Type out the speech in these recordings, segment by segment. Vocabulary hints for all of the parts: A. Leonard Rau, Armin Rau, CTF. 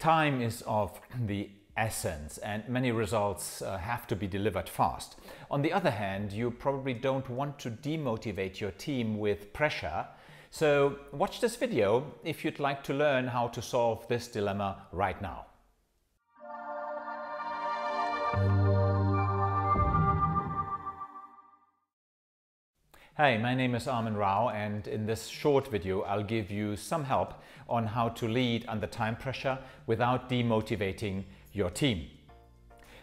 Time is of the essence and many results have to be delivered fast. On the other hand, you probably don't want to demotivate your team with pressure. So watch this video if you'd like to learn how to solve this dilemma right now. Hi, my name is Armin Rau, and in this short video I'll give you some help on how to lead under time pressure without demotivating your team.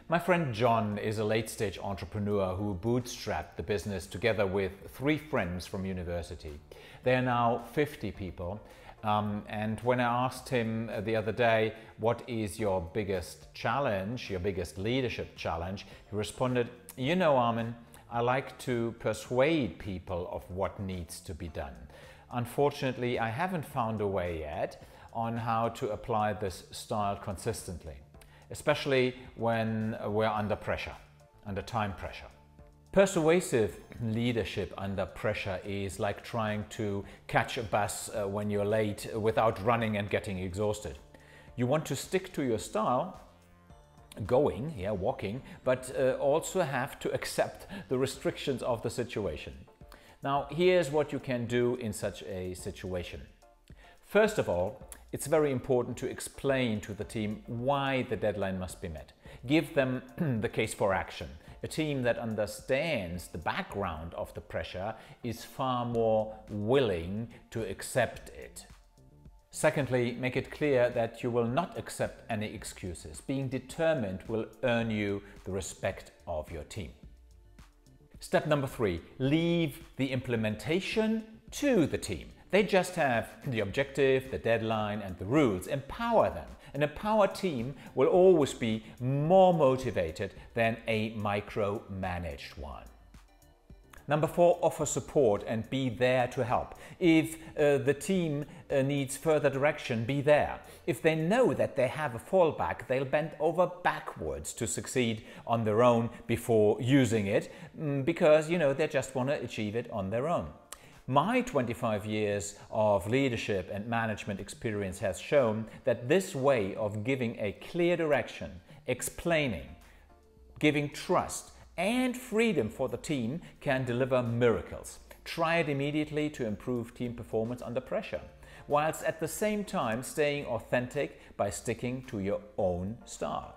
My friend John is a late-stage entrepreneur who bootstrapped the business together with three friends from university. They are now 50 people, and when I asked him the other day, what is your biggest challenge, your biggest leadership challenge, he responded, you know, Armin, I like to persuade people of what needs to be done. Unfortunately, I haven't found a way yet on how to apply this style consistently, especially when we're under pressure, under time pressure. Persuasive leadership under pressure is like trying to catch a bus when you're late without running and getting exhausted. You want to stick to your style, walking, but also have to accept the restrictions of the situation. Now, here's what you can do in such a situation. First of all, it's very important to explain to the team why the deadline must be met. Give them the case for action. A team that understands the background of the pressure is far more willing to accept it. Secondly, make it clear that you will not accept any excuses. Being determined will earn you the respect of your team. Step number 3, leave the implementation to the team. They just have the objective, the deadline, and the rules. Empower them. An empowered team will always be more motivated than a micromanaged one. Number 4, offer support and be there to help. If the team needs further direction, be there. If they know that they have a fallback, they'll bend over backwards to succeed on their own before using it, because, you know, they just want to achieve it on their own. My 25 years of leadership and management experience has shown that this way of giving a clear direction, explaining, giving trust, and freedom for the team can deliver miracles. Try it immediately to improve team performance under pressure, whilst at the same time staying authentic by sticking to your own style.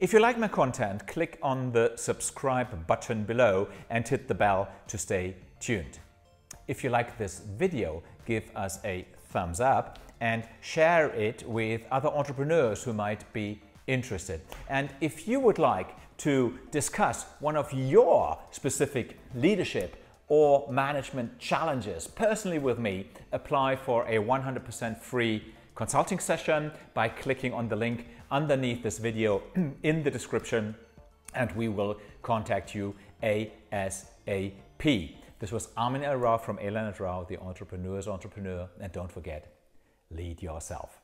If you like my content, click on the subscribe button below and hit the bell to stay tuned. If you like this video, give us a thumbs up and share it with other entrepreneurs who might be interested. And if you would like to discuss one of your specific leadership or management challenges personally with me, apply for a 100% free consulting session by clicking on the link underneath this video in the description, and we will contact you ASAP. This was Armin Rau from A. Leonard Rau, the entrepreneur's entrepreneur, and don't forget, lead yourself.